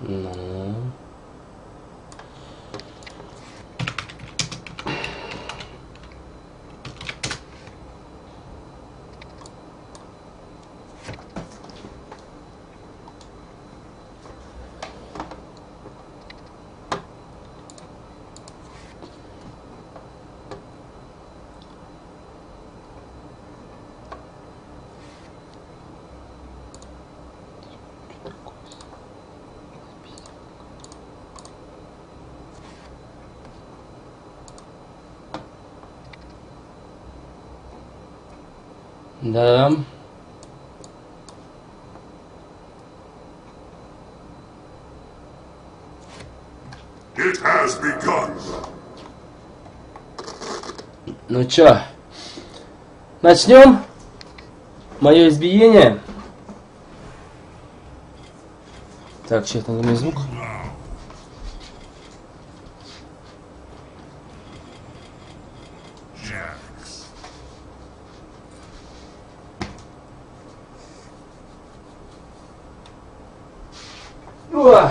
Ну. Да. Ну чё, начнем мое избиение. Так, чё это на звук?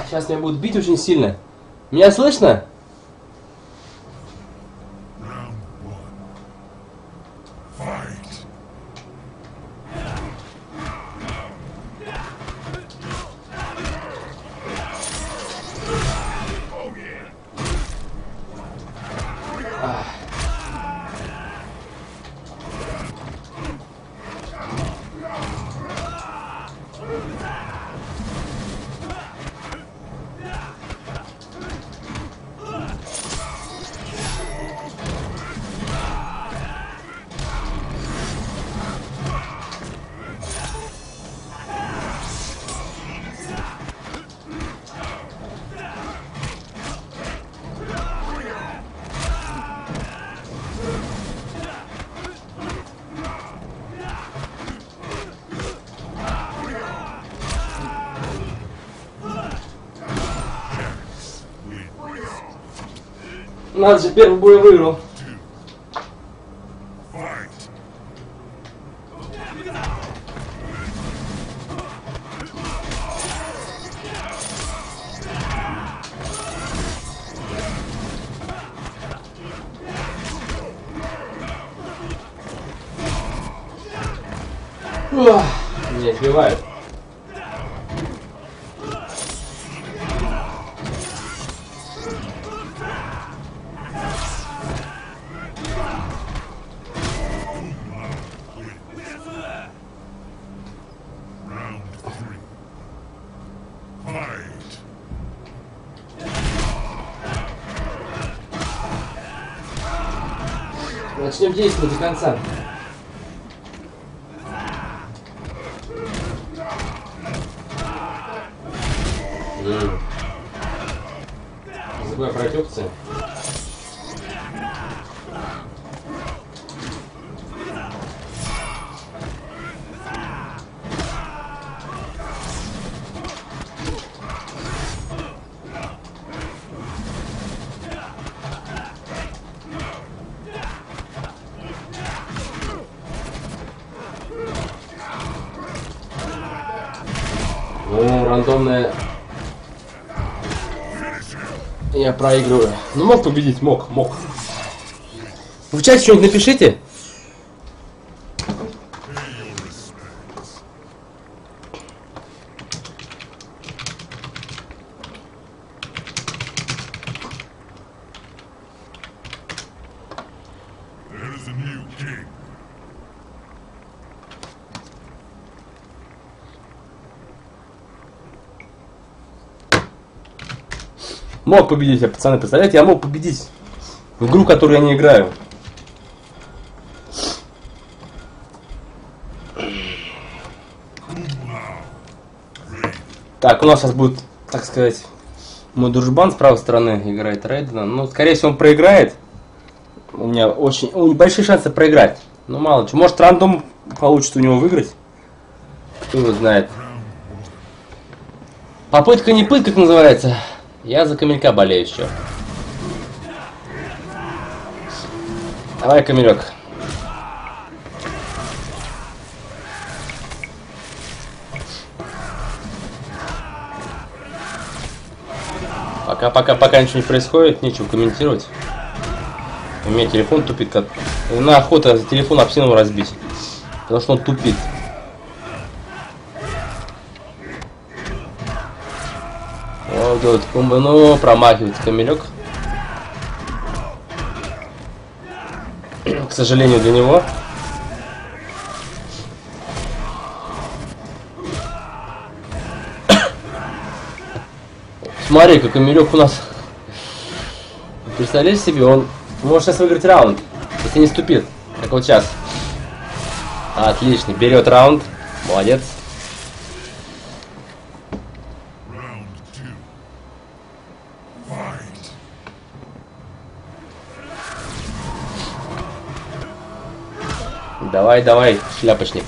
Сейчас меня будут бить очень сильно. Меня слышно? Надо же, первый бой выиграл. Меня сбивают. Начнем действовать до конца. Не забывай про эти опции. Я проигрываю. Ну мог победить, мог. Вы в чате что-нибудь напишите. Мог победить, а пацаны, представляете, я мог победить в игру, в которую я не играю. Так, у нас сейчас будет, так сказать, мой дружбан с правой стороны играет Рейдена. Ну, скорее всего, он проиграет. У меня очень большие шансы проиграть. Ну, мало чего. Может, рандом получится у него выиграть. Кто его знает. Попытка не пытка, как называется. Я за Камелька болею еще. Давай, Камелек. Пока ничего не происходит, нечего комментировать. У меня телефон тупит как... На охота за телефон об стену разбить. Потому что он тупит. Вот, вот комбо, но промахивается камелек. К сожалению для него. Смотри, как камелек у нас. Представляешь себе, он может сейчас выиграть раунд, если не ступит, как вот сейчас. Отлично, берет раунд, молодец. Давай, давай, шляпочник.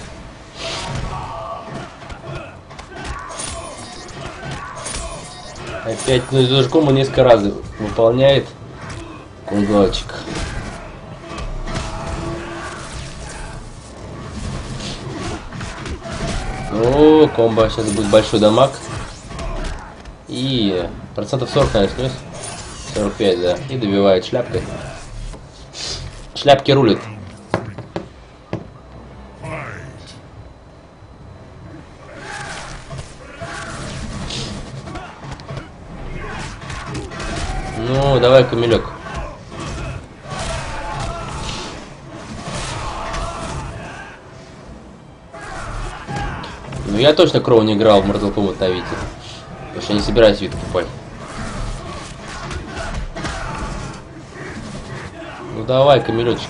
Опять, ну, с дужком он несколько раз выполняет кунглочек. О, комбо, сейчас будет большой дамаг. И процентов 40, наверное, 45, да. И добивает шляпкой. Шляпки рулит. Ну, давай, камелек. Ну, я точно Кроу не играл в Mortal Kombat на Вите. Потому что я не собираюсь Виту покупать. Ну, давай, камелечек.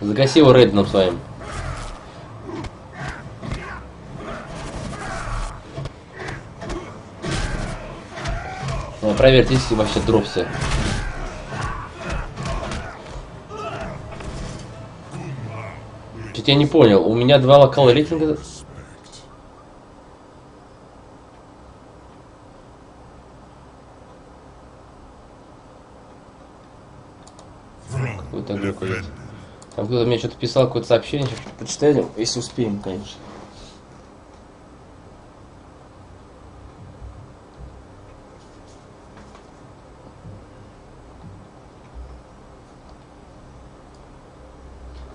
Загаси его Рейденом своим. Проверьте, если вообще дропсы. Чуть я не понял, у меня два локала рейтинга. Какой-то игрок есть. Там кто-то мне что-то писал, какое-то сообщение. Сейчас почитаем, если успеем, конечно.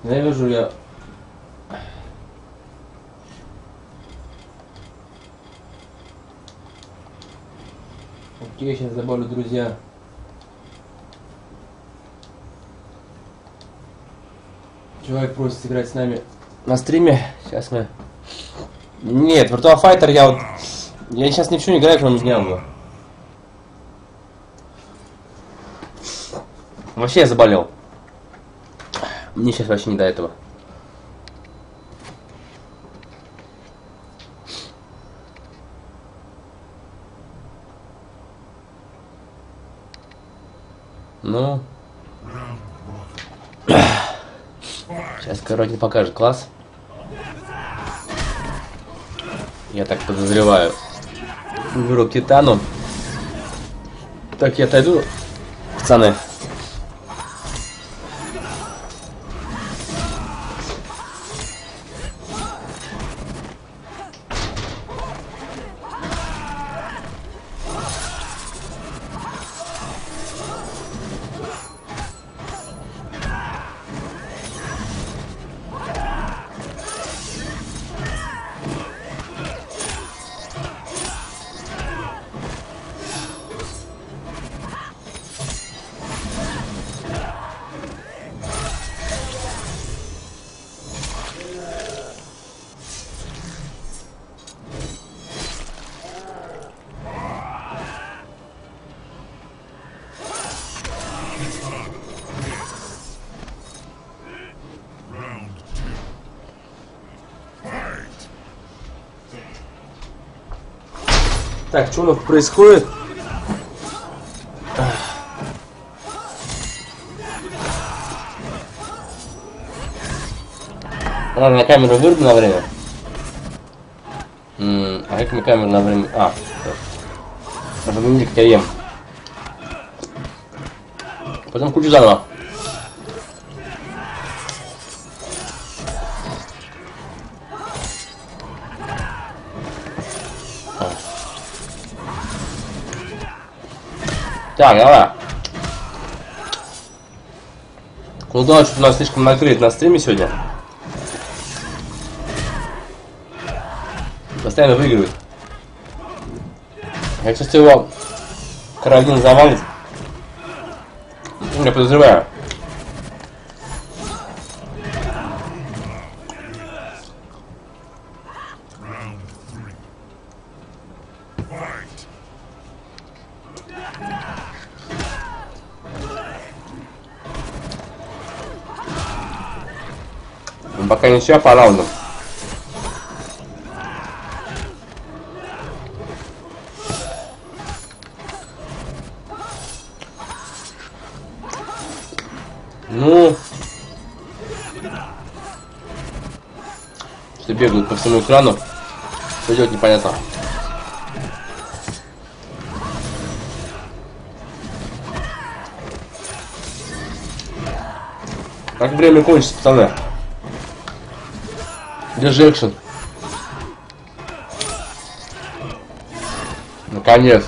Я вижу, я... Окей, сейчас добавлю, друзья. Человек просит играть с нами на стриме. Сейчас мы... Нет, Virtual Fighter я вот... Я сейчас ничего не играю, кроме дня. Вообще я заболел. Мне сейчас вообще не до этого. Ну. Сейчас короче покажет класс. Я так подозреваю. Беру Китану. Так, я отойду, пацаны. Так, что у нас происходит? Ладно, на камеру вырубим на время. А как мы камеру на время? А, разменили как я ем. Потом включу заново. Так, давай. Кулдаун что-то у нас слишком накрыт на стриме сегодня. Постоянно выигрывает. Я, кстати, его Каролин завалит. Я подозреваю. Пока ничего по раундам. Ну, что бегают по всему экрану, что делать непонятно. Как время кончится, пацаны? Держи экшен. Наконец.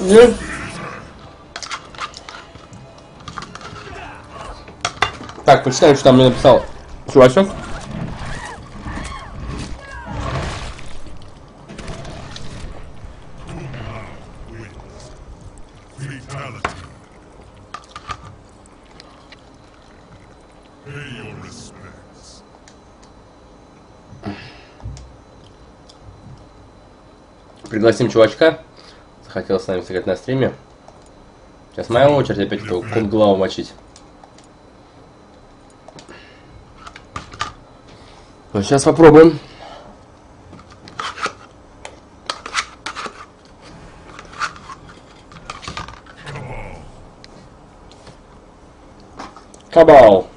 Нет. Так, почитаем, что там мне написал чувачок. Пригласим чувачка. Захотел с нами сыграть на стриме. Сейчас моя очередь опять этого Кунг Лау мочить. Ну, сейчас попробуем. Кабал.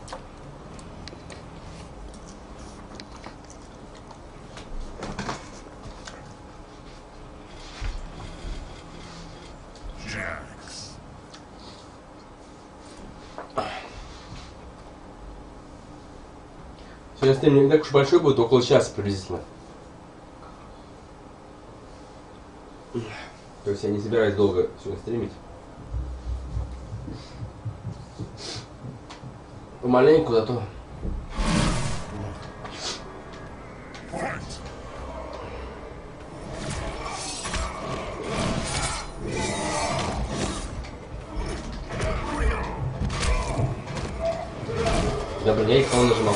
Сейчас стрим не так уж большой будет, около часа приблизительно. То есть я не собираюсь долго сегодня стримить. Помаленьку, зато. Добрый день, кого нажимал?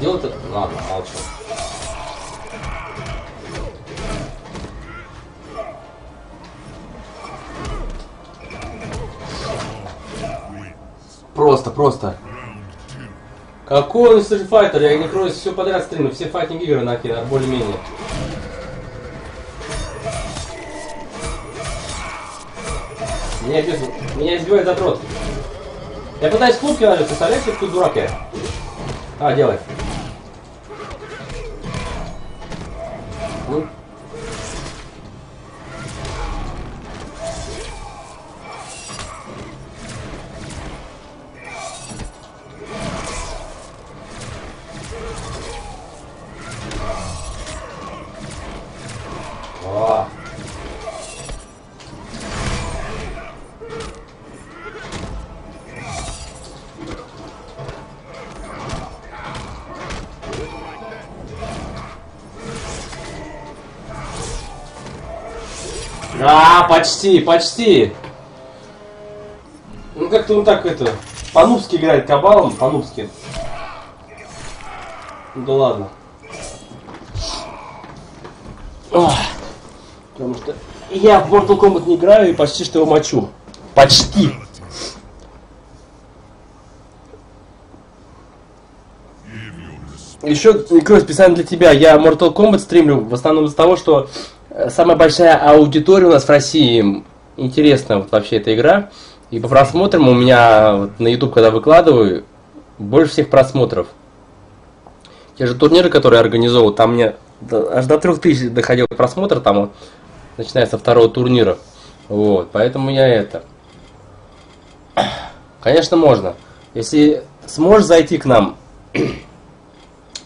Делать это? Ладно, молчу. Просто. Какой он Virtual Fighter? Я не кроюсь, все подряд стримлю, все файтинг игры накидал, более-менее. Меня избивает задрот. Я пытаюсь кнопки нажать, представляете, какой дурак я? А, делай. Почти. Ну как-то он так это по-нубски играет Кабалом, по-нубски. Ну, да ладно. Ох, потому что я в Mortal Kombat не играю и почти что его мочу. Почти. Еще, Николай, специально для тебя. Я Mortal Kombat стримлю в основном из-за того, что самая большая аудитория у нас в России. Интересна вот вообще эта игра. И по просмотрам у меня вот на YouTube, когда выкладываю, больше всех просмотров. Те же турниры, которые я организовывал, там мне аж до 3000 доходил просмотр, там начиная со второго турнира. Вот, поэтому я это... Конечно, можно. Если сможешь зайти к нам...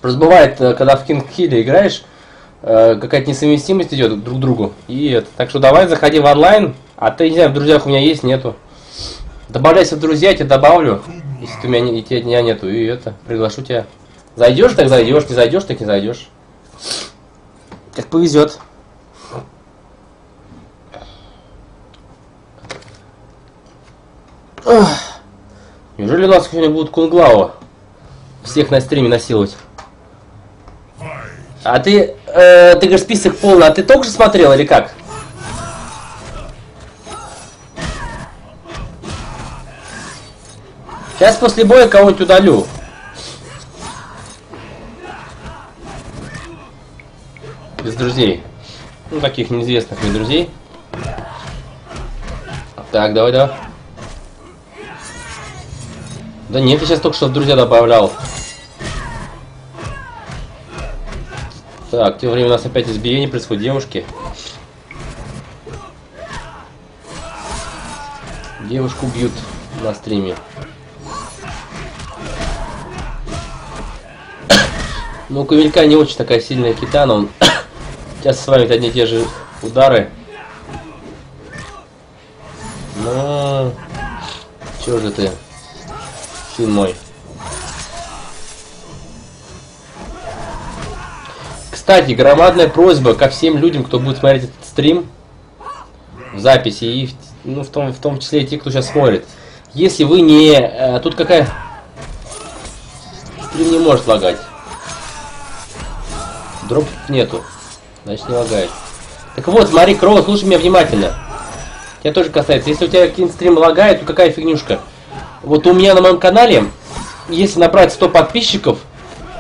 Просто бывает, когда в King of the Hill играешь, какая-то несовместимость идет друг к другу. И это. Так что давай, заходи в онлайн. А ты, не знаю, в друзьях у меня есть, нету. Добавляйся в друзья, я тебя добавлю. Если у меня тебя нету, и это, приглашу тебя. Зайдешь, так зайдешь, не зайдешь, так не зайдешь. Как повезет. Ох. Неужели у нас сегодня будут Кунг Лао всех на стриме насиловать? А ты, ты говоришь, список полный, а ты только же смотрел или как? Сейчас после боя кого-нибудь удалю. Без друзей. Ну, таких неизвестных мне друзей. Так, давай, давай. Да нет, я сейчас только что в друзья добавлял. Так, тем временем у нас опять избиение происходит девушки. Девушку бьют на стриме. Ну, у Камелька не очень такая сильная Китана, он сейчас с вами одни и те же удары. Но... Чё же ты, сын мой? Кстати, громадная просьба ко всем людям, кто будет смотреть этот стрим в записи, и ну, в том числе и те, кто сейчас смотрит. Если вы не... тут какая... Стрим не может лагать. Дроп нету. Значит, не лагает. Так вот, смотри, Кроу, слушай меня внимательно. Тебя тоже касается. Если у тебя какие-нибудь стримы лагает, то какая фигнюшка? Вот у меня на моем канале, если набрать 100 подписчиков,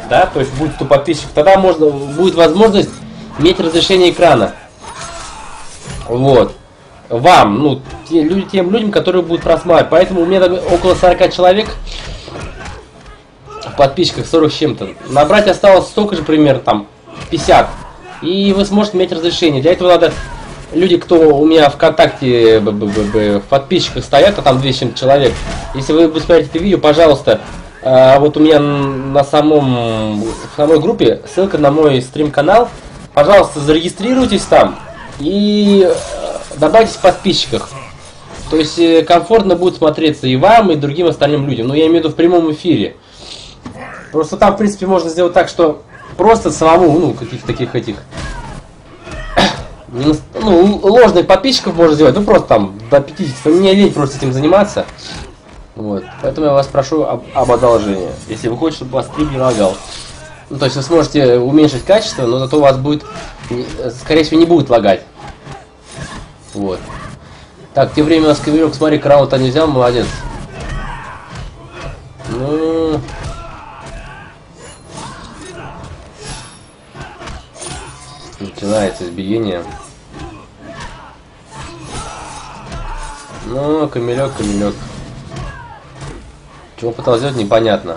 да, то есть будет 100 подписчиков, тогда можно, будет возможность иметь разрешение экрана. Вот. Вам, ну, тем людям, которые будут просматривать. Поэтому у меня около 40 человек в подписчиках, 40 с чем-то. Набрать осталось столько же, примерно, там, 50. И вы сможете иметь разрешение. Для этого надо... Люди, кто у меня ВКонтакте в подписчиках стоят, а там 200 человек. Если вы посмотрите это видео, пожалуйста... вот у меня на самой группе ссылка на мой стрим-канал. Пожалуйста, зарегистрируйтесь там и добавьтесь в подписчиках. То есть комфортно будет смотреться и вам, и другим остальным людям. Но я имею в виду в прямом эфире. Просто там, в принципе, можно сделать так, что просто самому, ну, каких-то таких этих... Ну, ложных подписчиков можно сделать, ну, просто там до 50. Мне лень просто этим заниматься. Вот, поэтому я вас прошу об одолжении, если вы хотите, чтобы вас стрим не лагал. Ну, то есть вы сможете уменьшить качество, но зато у вас будет, скорее всего, не будет лагать. Вот. Так, тем временем у нас Камелек, смотри, краута не взял, молодец. Ну... Начинается избиение. Ну, Камелек, Камелек. Чего пытался сделать, непонятно.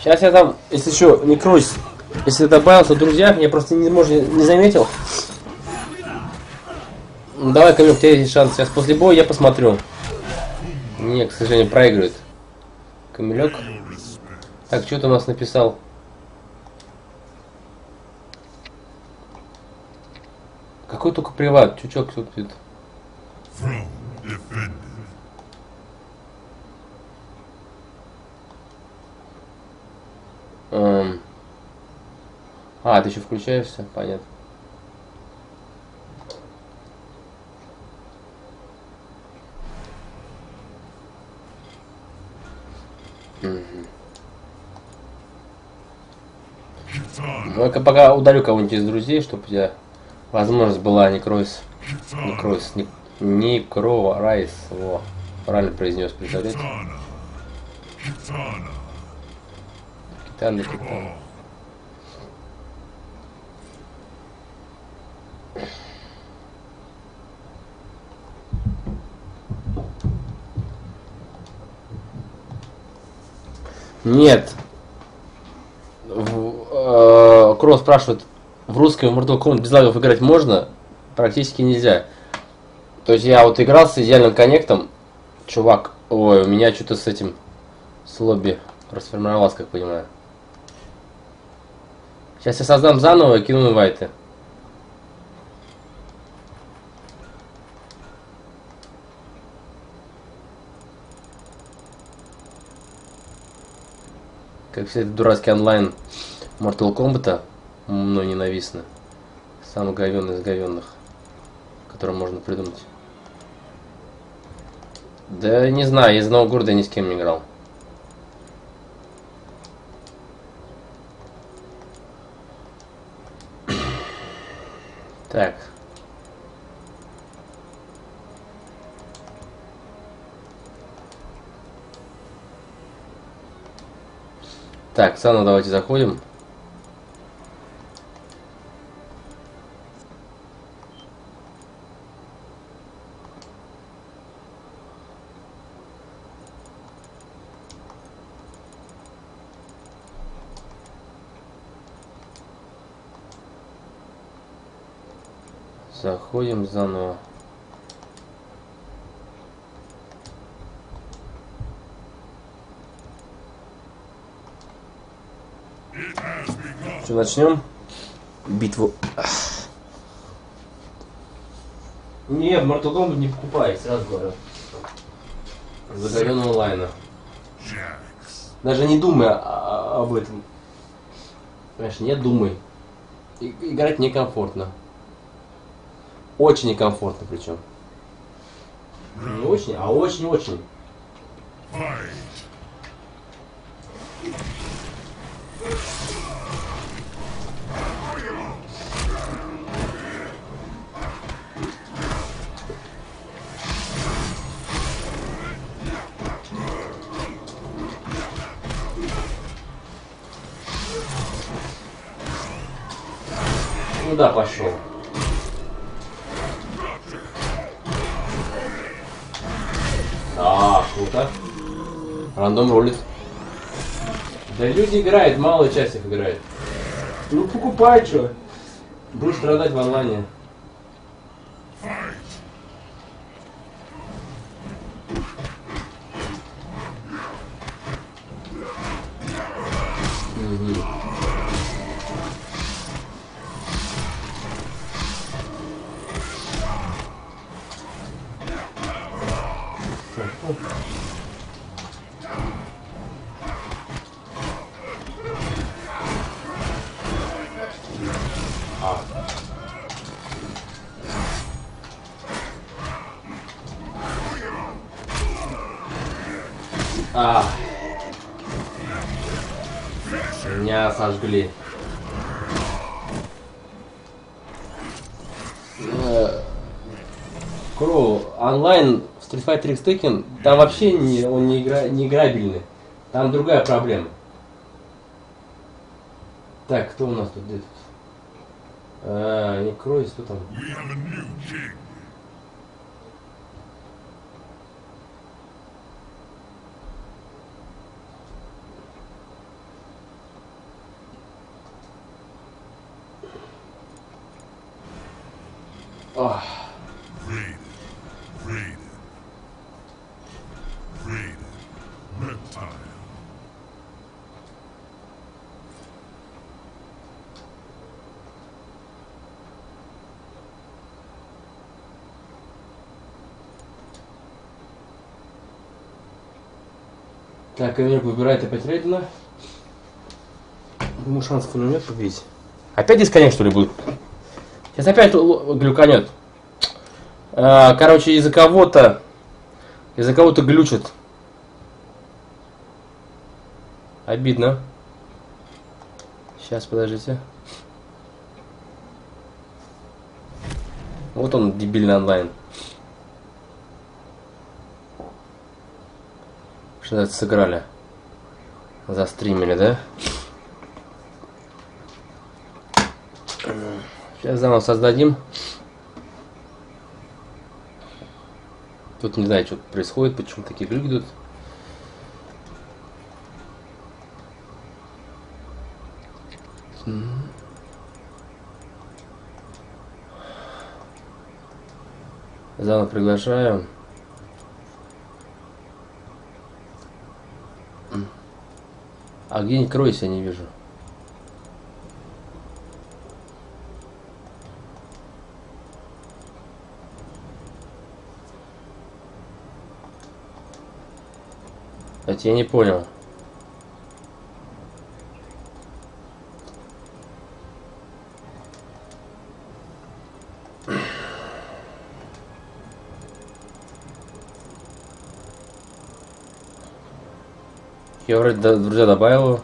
Сейчас я там, если что, не крусь. Если добавился, друзья, я просто не заметил. Ну, давай, Камиль, у тебя есть шанс. Сейчас после боя я посмотрю. Не, к сожалению, проигрывает. Камилек. Так, что ты у нас написал? Какой только приват, чучок тут пьет. А, ты еще включаешься? Понятно. Ну-ка пока удалю кого-нибудь из друзей, чтобы я... Возможность была не Кройс, во, правильно произнес, представляете? Китана, Китана. Нет. Кроу спрашивает, в русском Mortal Kombat без лагов играть можно? Практически нельзя. То есть я вот играл с идеальным коннектом. Чувак, ой, у меня что-то с этим, с лобби расформировалось, как понимаю. Сейчас я создам заново и кину инвайты. Как все это дурацкий онлайн Mortal Kombat, мной ненавистно. Самый говёный из говённых, который можно придумать. Да не знаю, из одного города я ни с кем не играл. Так. Так, заново давайте заходим. Заходим заново. Все, начнем битву. Не, в Mortal Kombat не покупай, сразу говорю. Загоренного лайна. Даже не думай об этом. Понимаешь, не думай. Играть некомфортно. Очень некомфортно причем. Не очень, а очень-очень. Куда пошел? А, круто. Рандом рулит. Да люди играют, малая часть их играет. Ну покупай, что? Будешь страдать в онлайне. Меня сожгли. Кроу, онлайн в Street Fighter X Tekken, там вообще не, он не играбельный. Там другая проблема. Так, кто у нас тут? Не Кроу, что там? Так, Эмир выбирает опять Рейдена. Думаю, шансов у него нет победить. Опять дисконнект, что ли, будет? Сейчас опять глюканет. Короче, из-за кого-то глючит. Обидно. Сейчас, подождите. Вот он, дебильный онлайн. Что-то сыграли. Застримили, да? Сейчас заново создадим. Тут не знаю, что происходит, почему такие люди идут. Заново приглашаю. А где не кройся, не вижу. Кстати, я не понял. Я вроде, друзья, добавил его.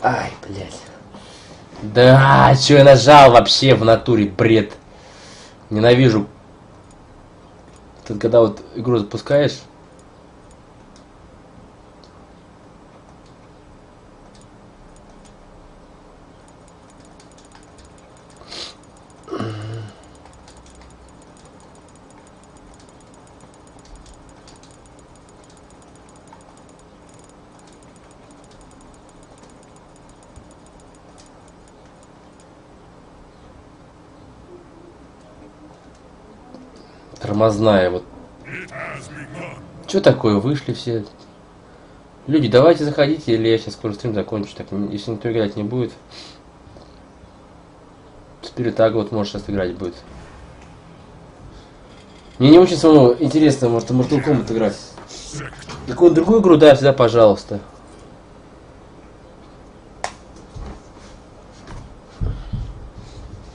Ай, блядь. Да, чё я нажал вообще в натуре, бред. Ненавижу. Ты когда вот игру запускаешь. Тормозная вот. Чё такое? Вышли все. Люди, давайте заходите, или я сейчас скоро стрим закончу. Так, если никто играть не будет. Спирит так вот может сейчас играть будет. Мне не очень самому интересно, может, Mortal Kombat играть. Какую-то другую игру, да, всегда, пожалуйста.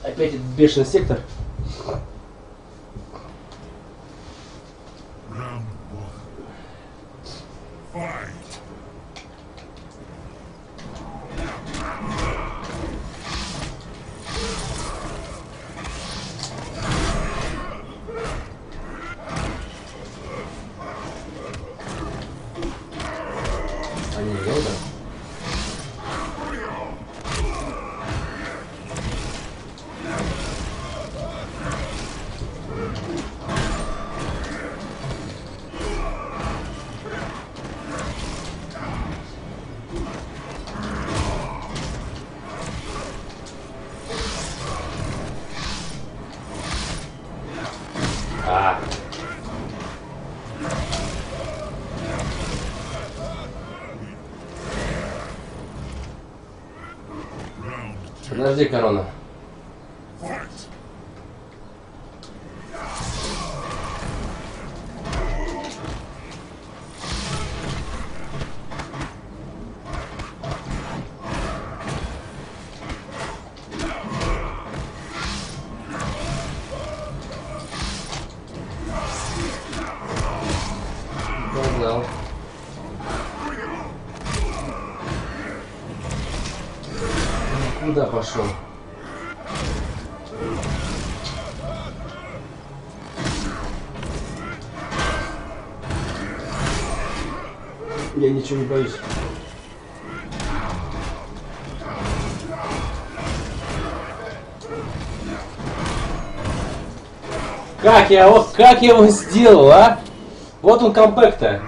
Опять этот бешеный сектор. Подожди, корона. Куда пошел? Я ничего не боюсь. Как я его сделал, а? Вот он камбэк-то.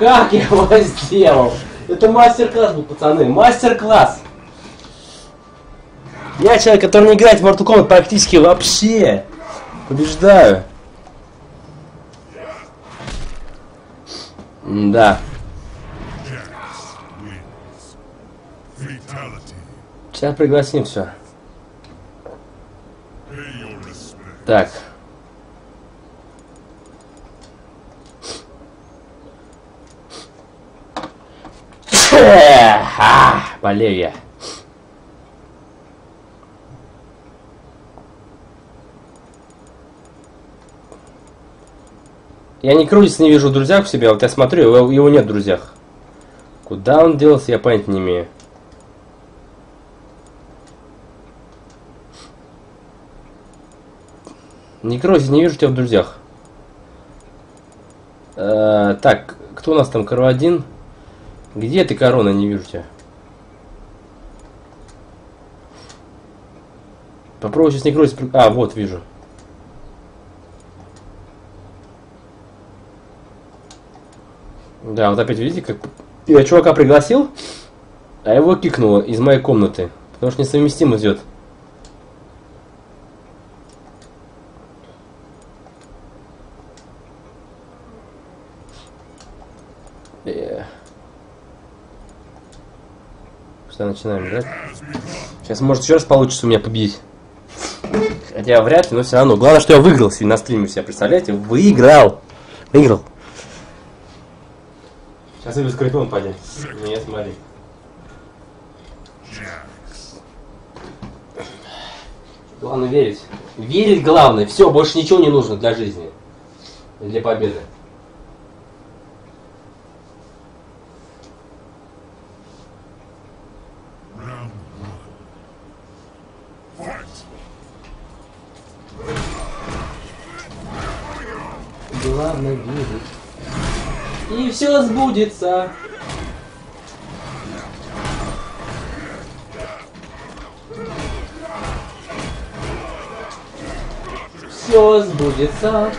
Как я его сделал? Это мастер-класс был, пацаны. Мастер-класс. Я человек, который не играет в Mortal Kombat практически вообще. Побеждаю. Да. Сейчас пригласим все. Так. Болею я. Я не крутится, не вижу в друзьях у себя. Вот я смотрю, его нет в друзьях. Куда он делся, я понять не имею. Не крутится, не вижу тебя в друзьях. Так, кто у нас там? Корова один. Где ты, корона? Не вижу тебя. Попробую сейчас не крутится. А, вот, вижу. Да, вот опять видите, как я чувака пригласил, а его кикнуло из моей комнаты, потому что несовместимо идет. Что, начинаем играть? Сейчас может еще раз получится у меня победить. Хотя вряд ли, но все равно. Главное, что я выиграл сегодня на стриме, себя представляете? Выиграл! Выиграл! Сейчас я без Скорпиона пойдем. Нет, смотри. Главное верить. Верить главное. Все, больше ничего не нужно для жизни. Для победы. Главное верить. И все сбудется. Все сбудется.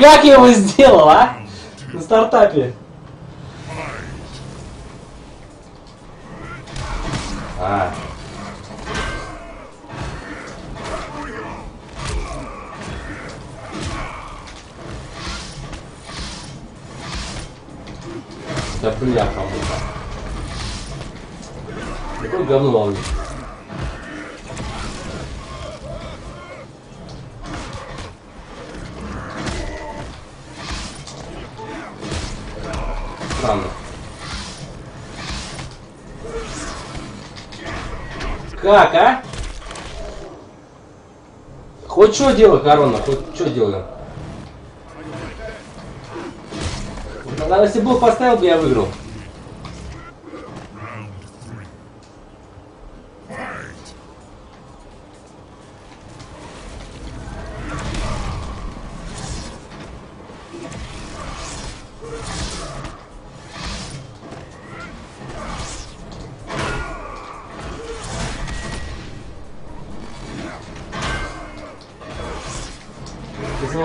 Как я его сделал, а? На стартапе. А. Да пыля кому-то. Какое говно ловит. Как, а? Хоть что делай, корона, хоть что делай. Тогда, если бы поставил бы, я выиграл.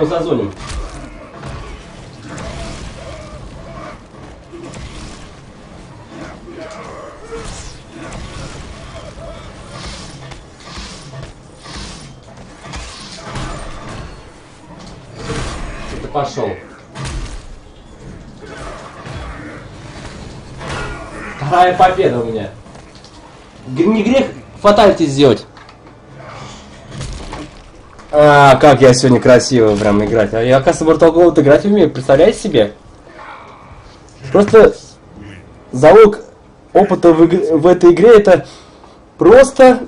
Зазоним. Это пошел. Вторая победа у меня. Не грех фатальти сделать. А, как я сегодня красиво прям играть. А я, оказывается, в Mortal Kombat играть умею. Представляете себе? Просто залог опыта в этой игре это просто.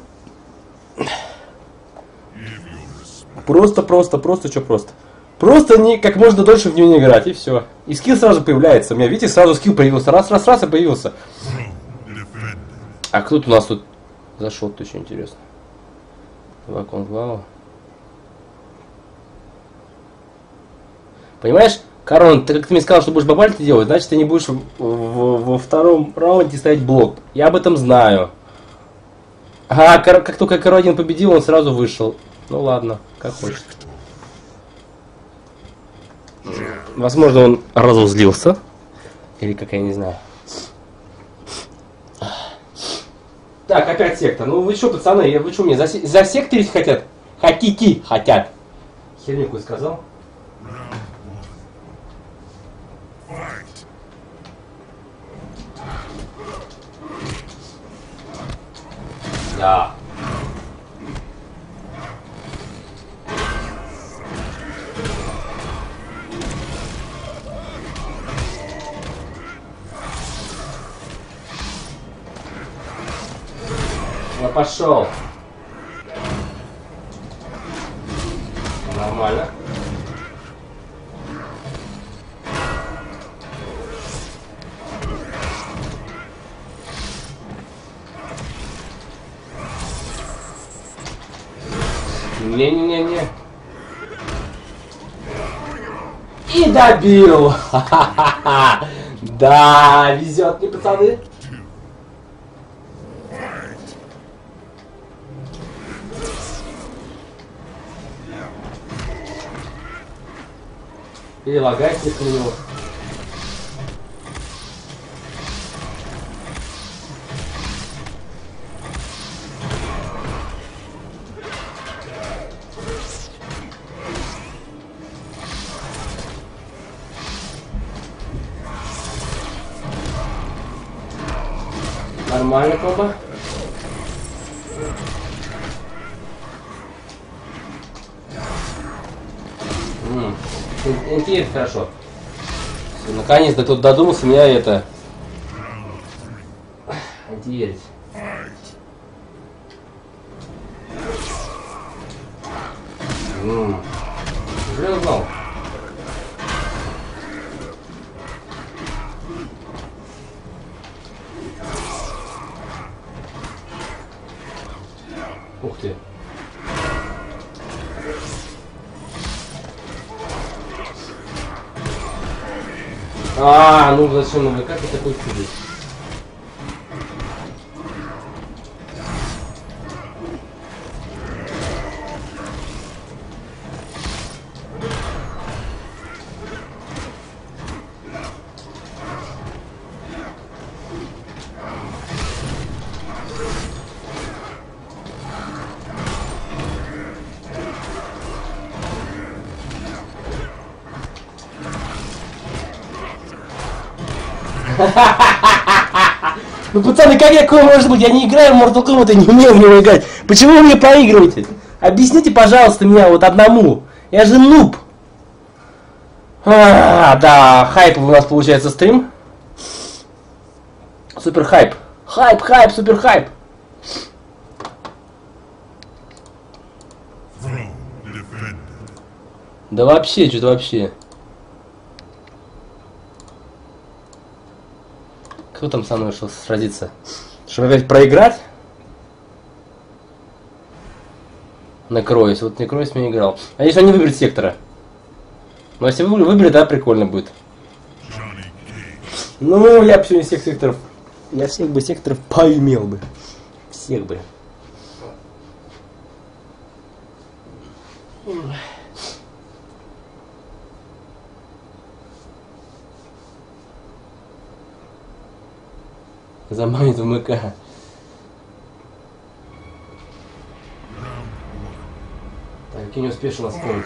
Просто не, как можно дольше в нее не играть, и все. И скилл сразу появляется. У меня, видите, сразу скилл появился. Раз и появился. А кто-то у нас тут зашел-то еще интересно. Кунг Лао. Понимаешь, Корон, ты как-то мне сказал, что будешь бабальти делать, значит ты не будешь во втором раунде ставить блок. Я об этом знаю. А как только Корон победил, он сразу вышел. Ну ладно, как хочешь. Возможно, он разозлился. Или как, я не знаю. Так, опять секта. Ну вы что, пацаны, вы что, мне засекторить хотят? Хакики хотят. Херню какую сказал. Да. Я пошел. Нормально. Не-не-не-не. И добил. Ха-ха-ха. Да, везет мне, пацаны. Или лагает на него. Нормально, папа. Интересно, хорошо. Наконец-то тут додумался меня это. Интересно. Уже узнал. Ух ты. А, ну зачем надо? Как это такое чудо? Ну, пацаны, как такое может быть? Я не играю в Mortal Kombat, не умею в него играть. Почему вы мне проигрываете? Объясните, пожалуйста, меня вот одному. Я же нуб. А, да, хайп у нас получается стрим. Супер хайп. Хайп, супер хайп. Да вообще, что-то вообще. Кто там со мной решил сразиться? Чтобы опять проиграть? Накроюсь. Вот Некроюсь мне играл. А если он не выберет сектора? Ну, если выберет, да, прикольно будет. Ну, я бы сегодня всех секторов... Я всех бы секторов поимел бы. Всех бы. Заманит в МК. Так, и не успешно нас помнить.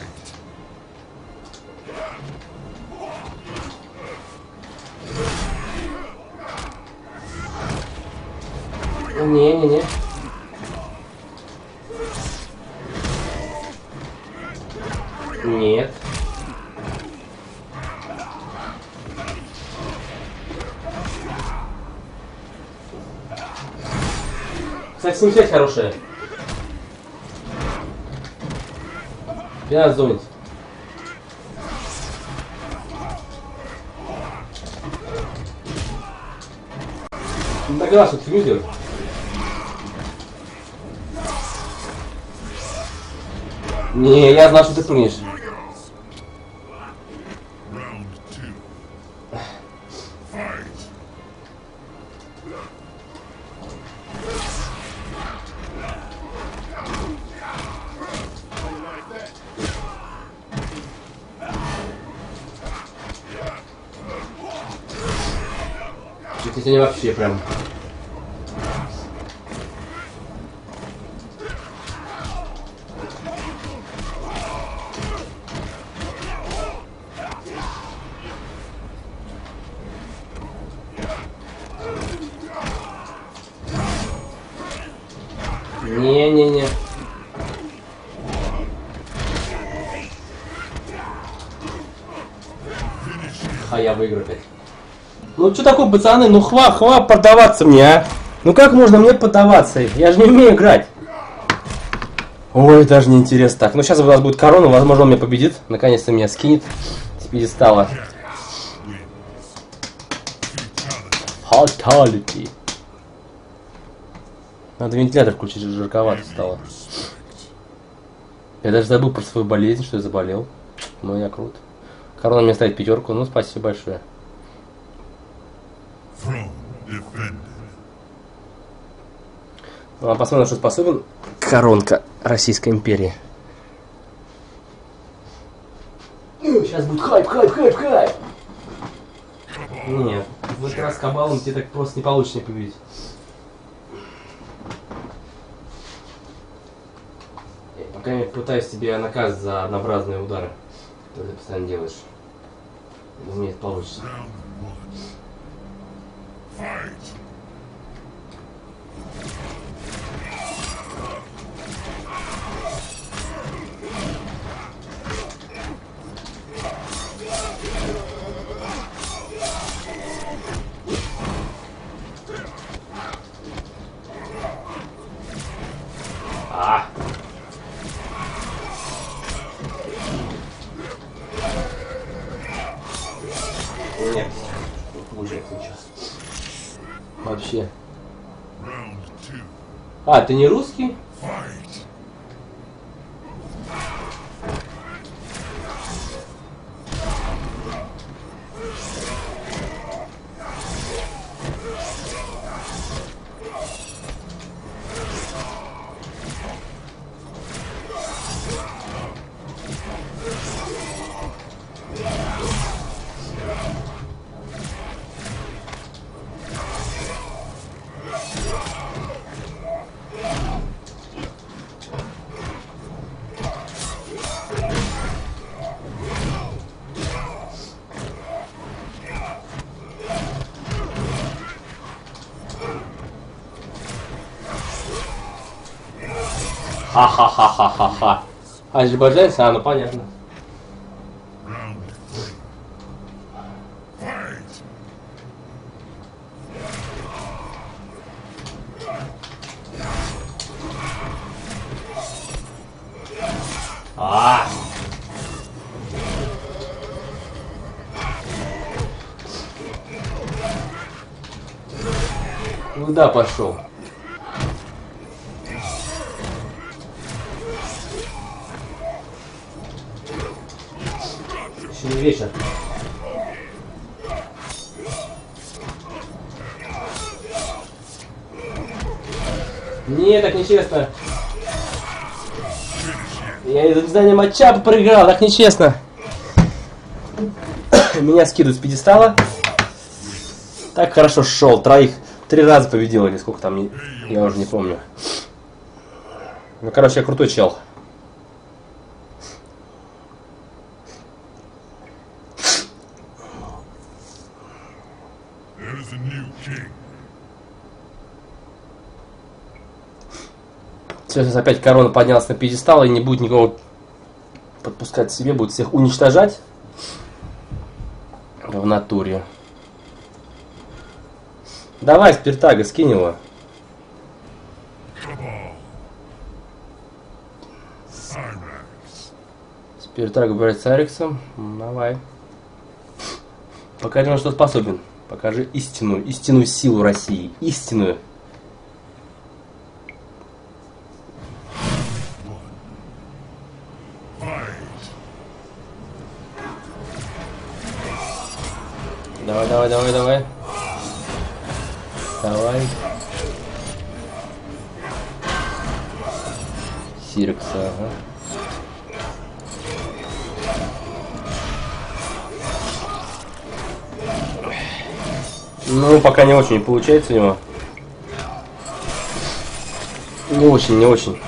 Не-не-не. Нет. Кстати, смысл хорошая. Меня зонит. Награсу трюдер. Не, я знал, что ты прыгнешь. Сегодня вообще прям. Не-не-не. А я выиграю опять. Ну что такое, пацаны, ну хва поддаваться мне, а? Ну как можно мне поддаваться? Я же не умею играть. Ой, даже не интересно так. Ну сейчас у нас будет корона, возможно, он меня победит. Наконец-то меня скинет с пьедестала. Фаталити. Надо вентилятор включить, жарковато стало. Я даже забыл про свою болезнь, что я заболел. Ну я крут. Корона мне ставит пятерку, ну спасибо большое. Ну, а посмотрим, что способен коронка Российской империи. Сейчас будет хайп. Нет, в этот раз Кабалом тебе так просто не получится не победить. Я пока я пытаюсь тебе наказать за однообразные удары, которые ты постоянно делаешь. У меня это получится. Нет, не получается ничего. Вообще. А, ты не русский? Ха-ха-ха-ха-ха-ха. Азербайджанец, а, ну понятно. А-а-а. Куда пошел? Не вечер. Не, так нечестно. Я из-за знания матча проиграл, так нечестно. Меня скидывают с пьедестала. Так хорошо шел, троих. 3 раза победил или сколько там, я уже не помню. Ну короче, я крутой чел. Сейчас опять корона поднялась на пьедестал и не будет никого подпускать к себе, будет всех уничтожать в натуре. Давай, Спиртага, скинь его. Спиртага брать с Ариксом. Давай. Покажем, что способен. Покажи истинную, истинную силу России, истинную. Давай, давай, давай, давай. Давай. Cyrax, ага. Ну, пока не очень получается у него. Не очень, не очень.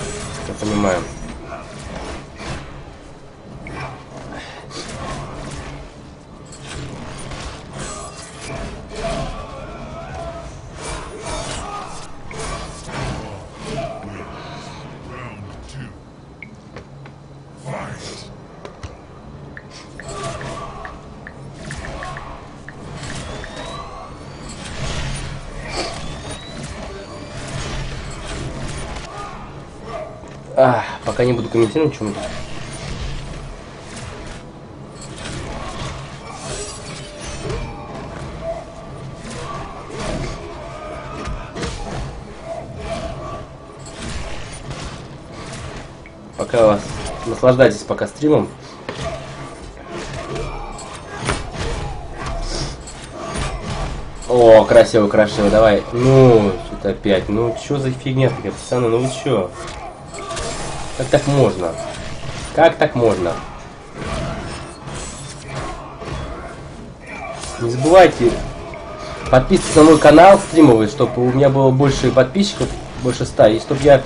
Я понимаю. Пока не буду комментировать чему-то. Пока вас наслаждайтесь пока стримом. О, красиво, красиво, давай. Ну, что-то опять. Ну, что за фигня такая, пацаны, ну вы чё? Как так можно? Как так можно? Не забывайте подписываться на мой канал стримовый, чтобы у меня было больше подписчиков, больше 100, и чтобы я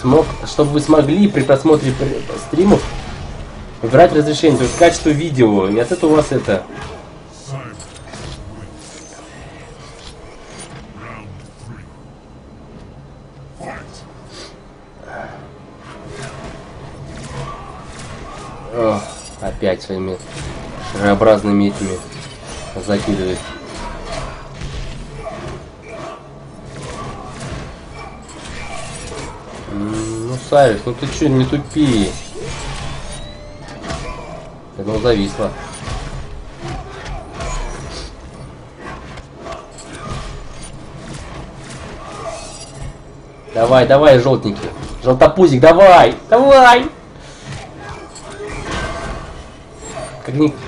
смог, чтобы вы смогли при просмотре стримов выбирать разрешение, то есть качество видео, и от этого у вас это... Опять своими шарообразными этими закидывает. Ну, Cyrax, ну ты чё, не тупи. Это ну, зависло. Давай, давай, желтенький. Желтопузик, давай, давай.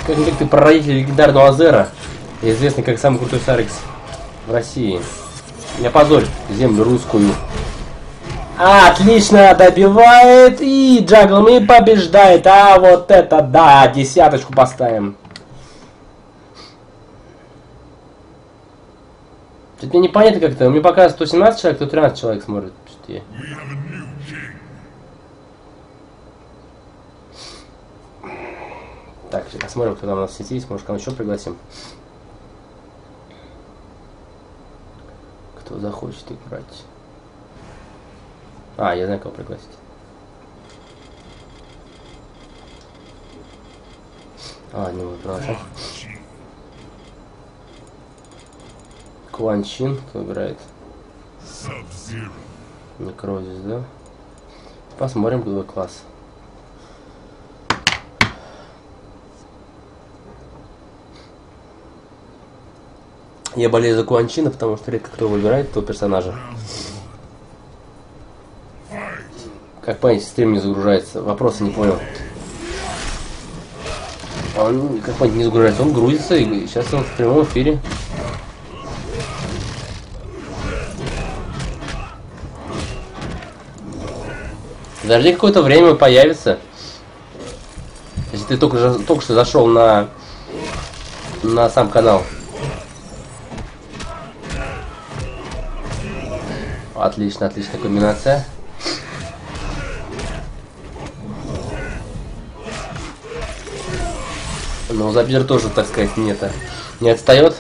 Как ты прародитель легендарного Азера, известный как самый крутой Cyrax в России. Не позорь землю русскую. Отлично, добивает и джаглом и побеждает. А вот это да, десяточку поставим. Что-то мне непонятно как-то, мне пока 117 человек, 113 человек смотрит. Так, посмотрим, кто там у нас в сети есть, может, кого еще пригласим. Кто захочет играть. А, я знаю, кого пригласить. А, не буду продолжать. Quan Chi, кто играет? Некрозис, да? Посмотрим, какой класс. Я болею за Куан Чина, потому что редко кто выбирает этого персонажа. Как понять, стрим не загружается? Вопроса не понял. Он, как понять, не загружается? Он грузится, и сейчас он в прямом эфире. Подожди, какое-то время появится. Если ты только что зашел на сам канал. Отлично, отличная комбинация. Но Забир тоже, так сказать, не отстает.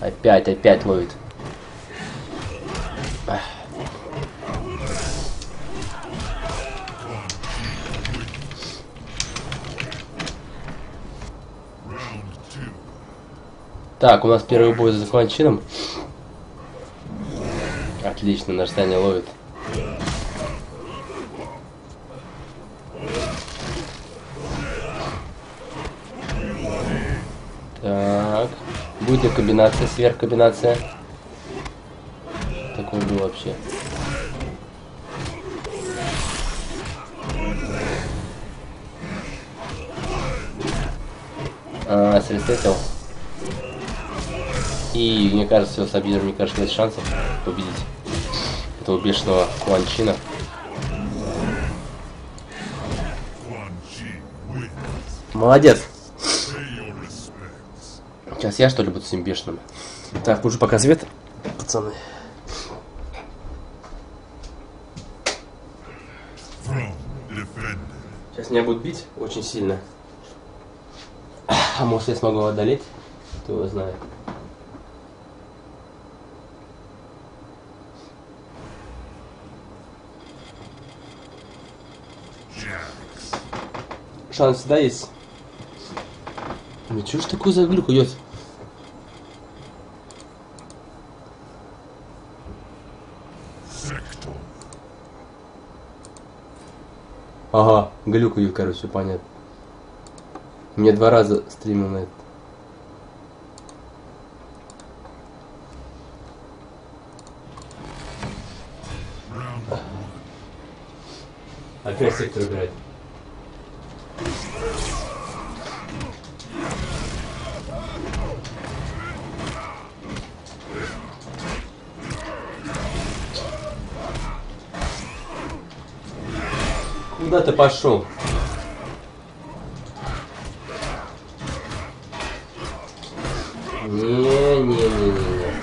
Опять ловит. Так, у нас первый бой за Quan Chi. Отлично, на расстоянии ловит. Будет ли комбинация, сверхкомбинация? Такой был вообще. А, сресетил. И мне кажется, его сабьер, мне кажется, нет шансов победить этого бешеного Куан Чина. Молодец. Сейчас я, что ли, буду с ним бешеным? Так, нужен пока свет, пацаны. Сейчас меня будут бить очень сильно. А может, я смогу одолеть? Кто его знает. Шанс всегда есть. Ну чё ж такую заглюку идет? Ага, глюку идет, короче, понятно. Мне два раза стримил на это. Опять сектор играет. Куда ты пошел? Не-не-не-не.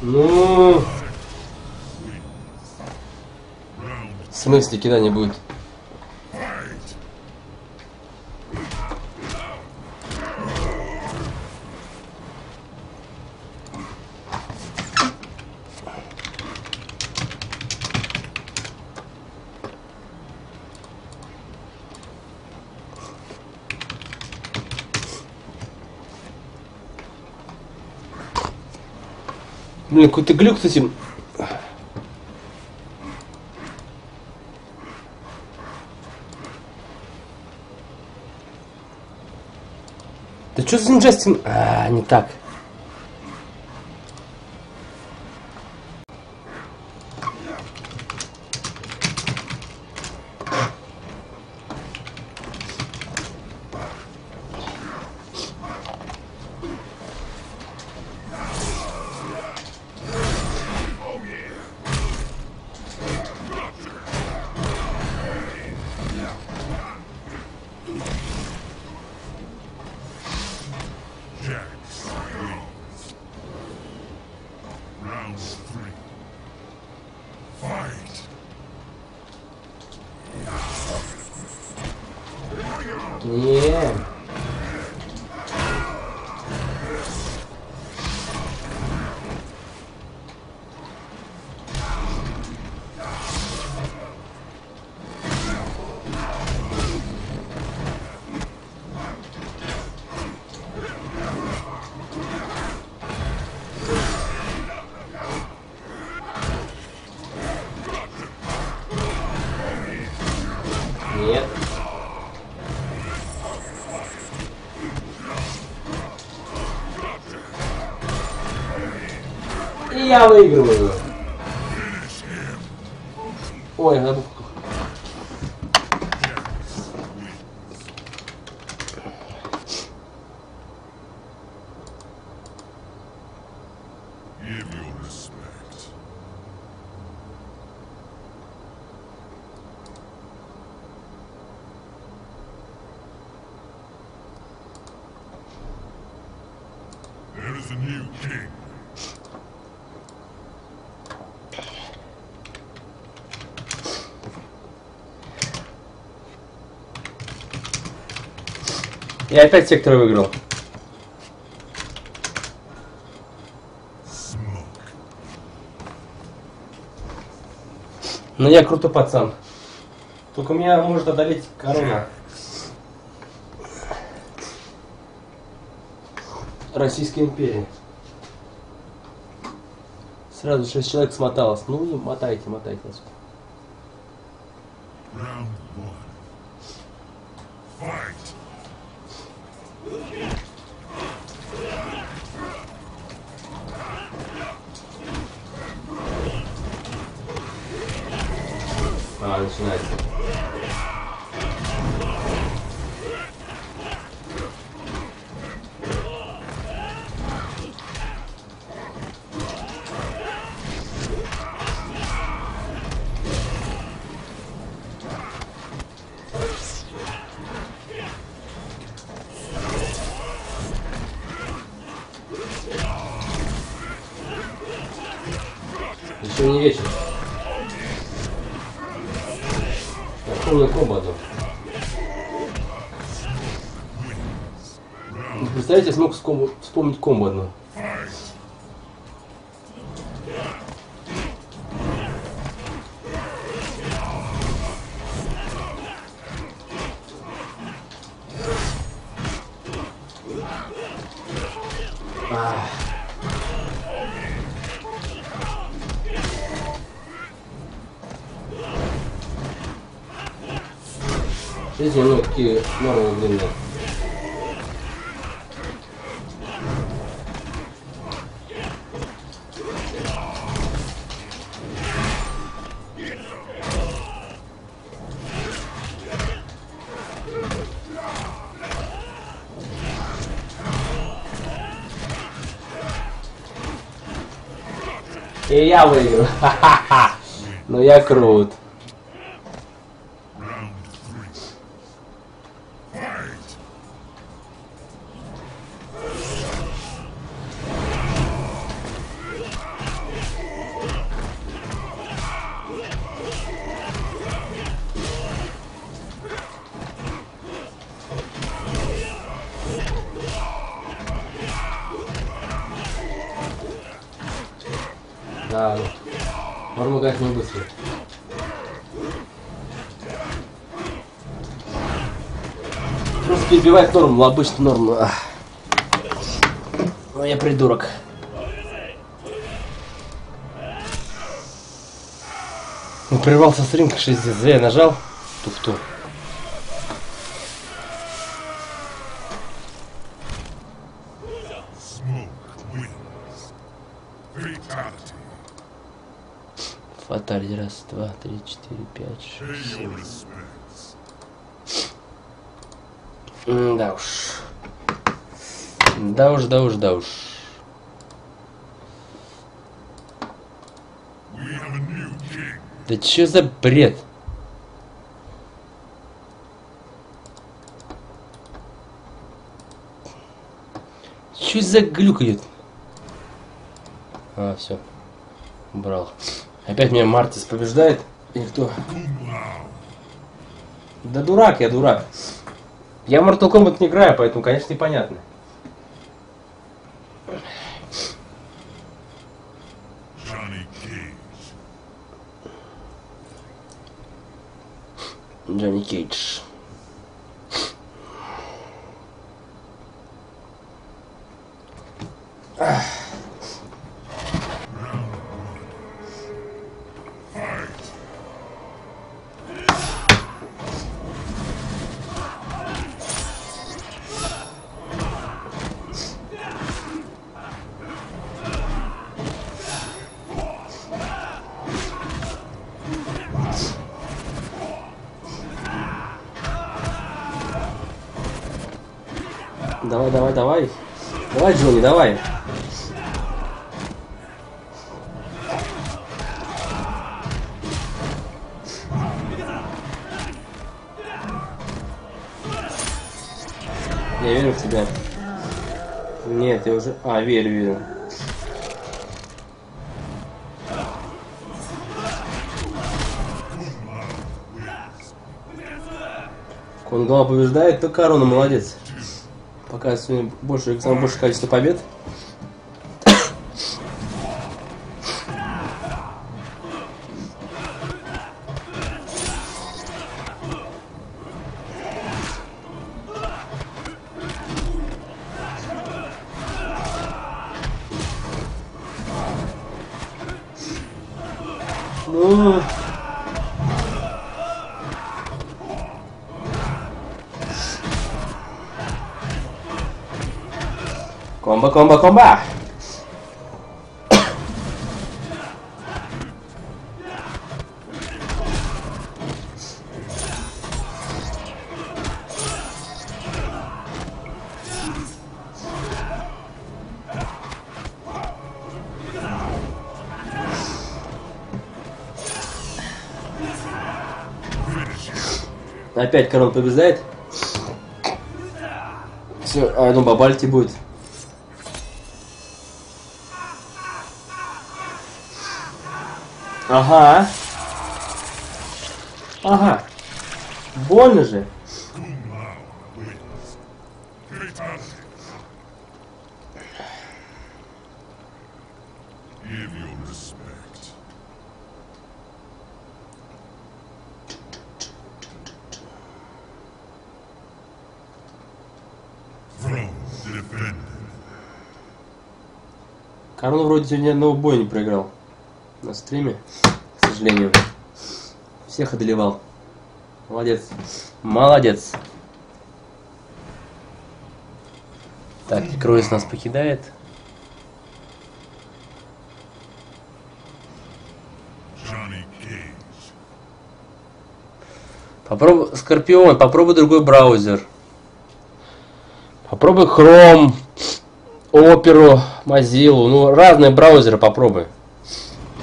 Ну. В смысле, кидания будет? Блин, какой-то глюк с этим. Да что за Джастин? А, не так. Yeah. Нет. Я выигрываю. Ой, надо. Я опять сектор выиграл. Но я крутой пацан. Только меня может одолеть корона. Российской империи. Сразу 6 человек смоталось. Ну и мотайте, мотайте. А, начинается. Еще не вечер. Полный комбо одно. Представляете, я смог вспомнить комбо одно. Здесь у него такие нормы длинные. И я выиграл. Ха-ха-ха. Но я крут. Да, ворвугать не быстро. Просто перебивает норму, обычно норму. Ну я придурок. Ну прервался с ринга 6, зря я нажал. Туфту. Фаталити. 1, 2, 3, 4, 5, 6, 7. Да уж. Да уж, да уж, да уж. Да чё за бред? Чё за глюк идет? А, все. Убрал. Опять меня Мартис побеждает. И кто? Да дурак, я дурак. Я в Mortal Kombat не играю, поэтому, конечно, непонятно. Johnny Cage. Johnny Cage. Давай, давай, давай. Давай, Джонни, давай. Я верю в тебя. Нет, я уже... А, верю, верю. Кунг Лао побеждает, то корона, молодец. Пока сегодня больше количество побед. О. Комбо, комбо, комбо! Опять король побеждает. Все, а я думаю, бабальти будет. Ага. Ага. Больно же. Корон вроде сегодня одного боя не проиграл на стриме, к сожалению. Всех одолевал. Молодец. Молодец. Так, Кройс нас покидает. Попробуй, Скорпион, попробуй другой браузер. Попробуй Chrome. Оперу, Mozilla, ну разные браузеры попробуй.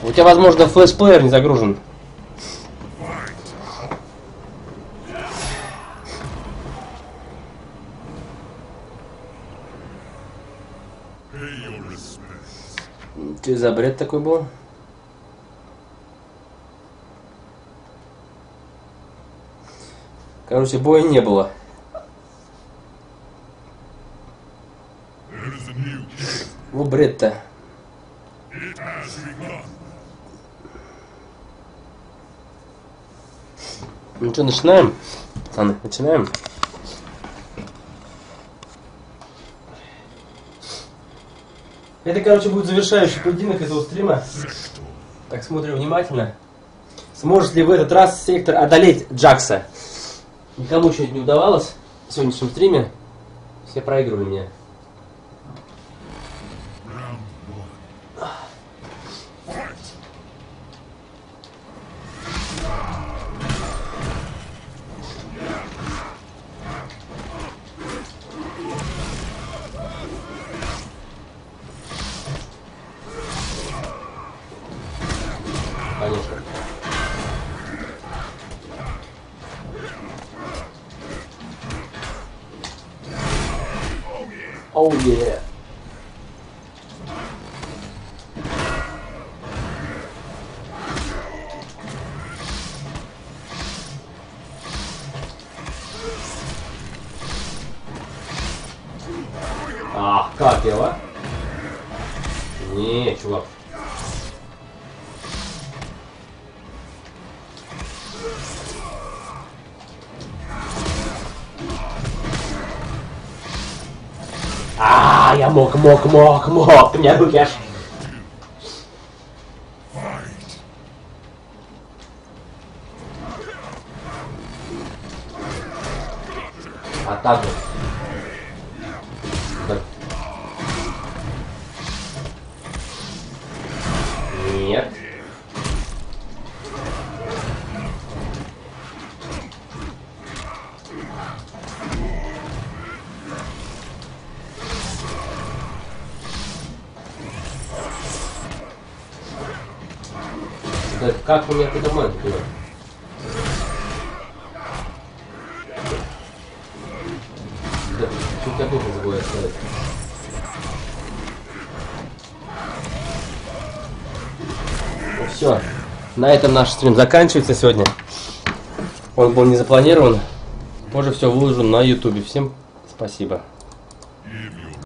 У тебя, возможно, флешплеер не загружен. Ты за бред такой был? Короче, боя не было. Ну, бред-то. Ну что, начинаем? Пацаны, начинаем. Это, короче, будет завершающий поединок этого стрима. Так, смотрим внимательно. Сможет ли в этот раз Сектор одолеть Джакса? Никому еще не удавалось в сегодняшнем стриме. Все проигрывали меня. Oh yeah. Ах, как его? Не, чувак. Я мог. У меня руки аж. Атаку. Нет. Как у меня какой-то мэн был? Да, что-то я буду забывать оставить. Ну все, на этом наш стрим заканчивается сегодня. Он был не запланирован. Позже все выложу на YouTube. Всем спасибо.